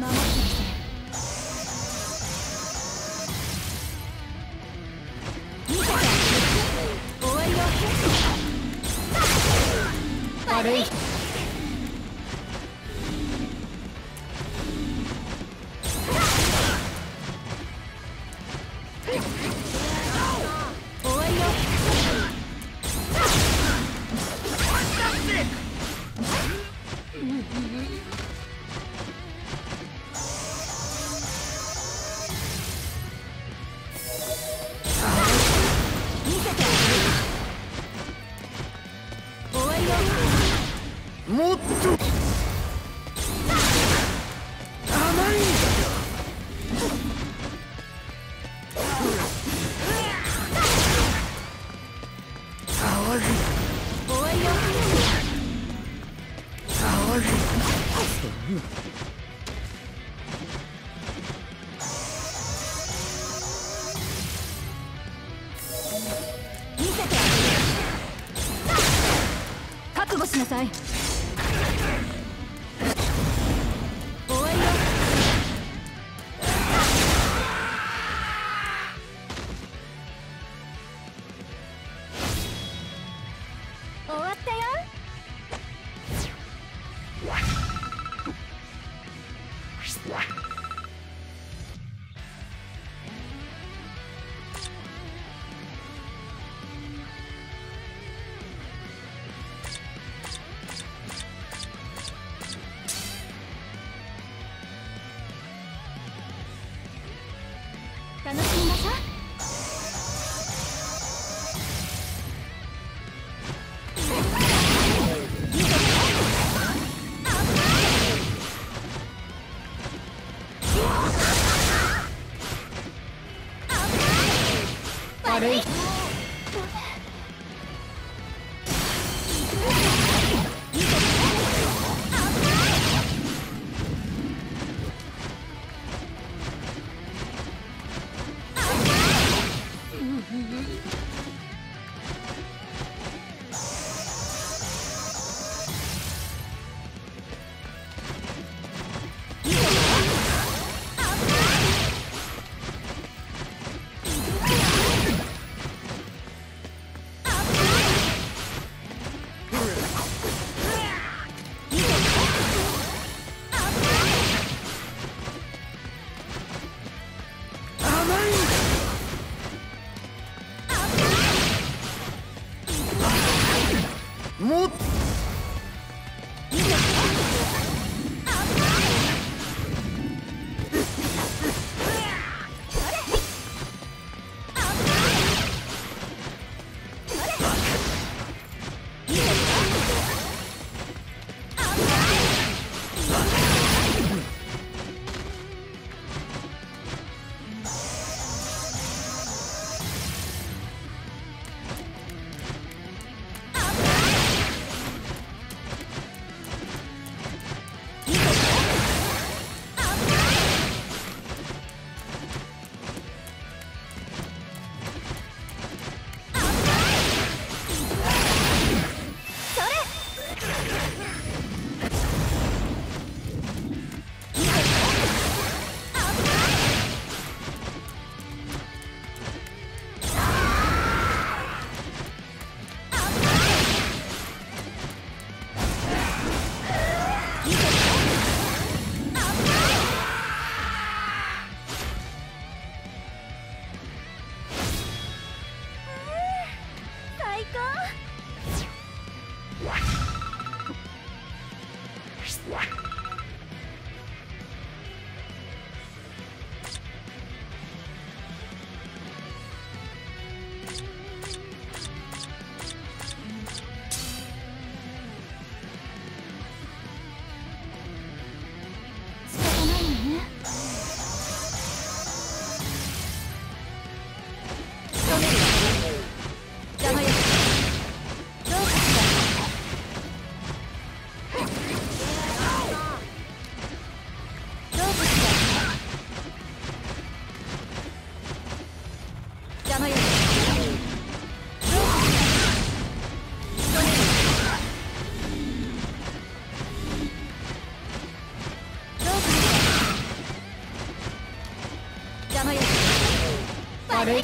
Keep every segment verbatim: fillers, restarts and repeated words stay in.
守ってきて。悪い。もっと甘いんだよ。騒ぎ騒ぎ覚悟しなさい。楽しみましょう。悪い。もっ悪い。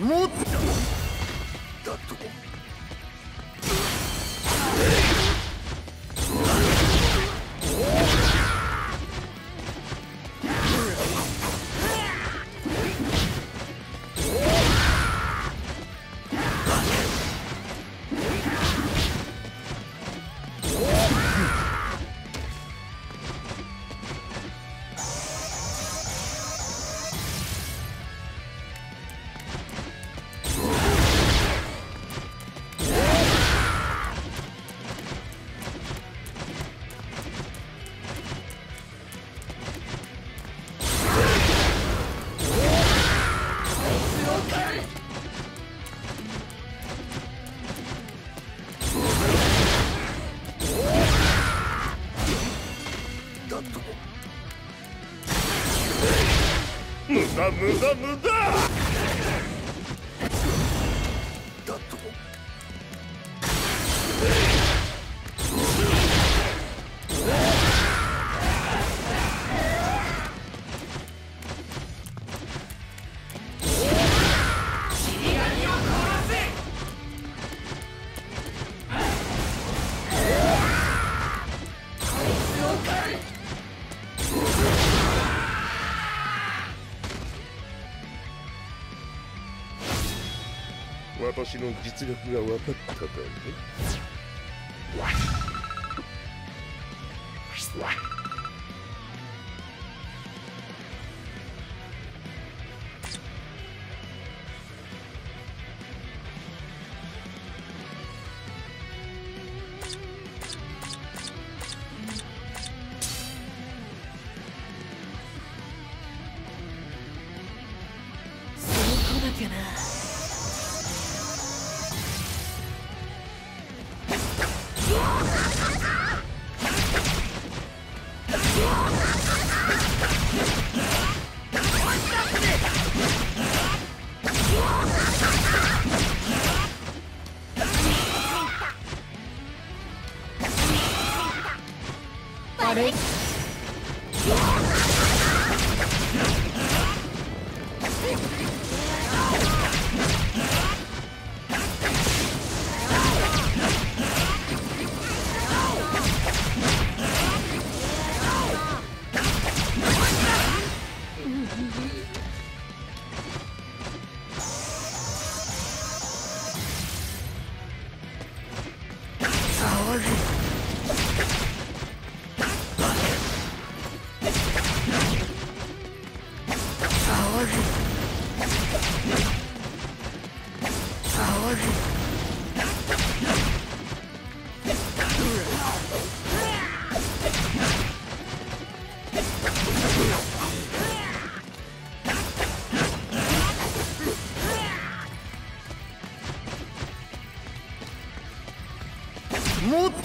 もっとだと無駄無駄無駄だと私の実力が分かったからね。もっと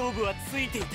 勝負はついていた。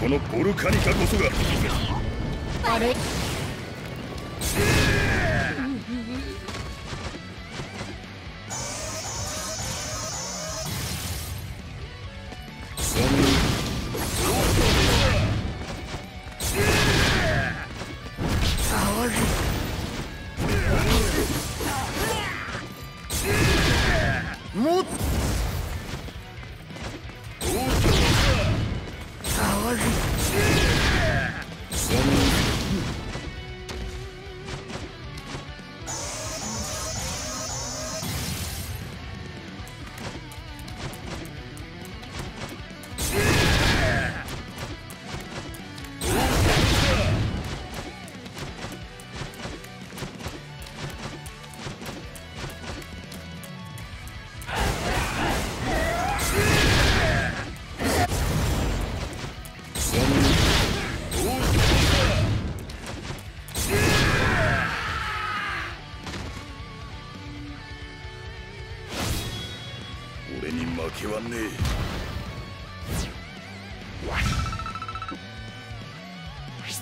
このボルカニカこそがあれ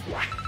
What?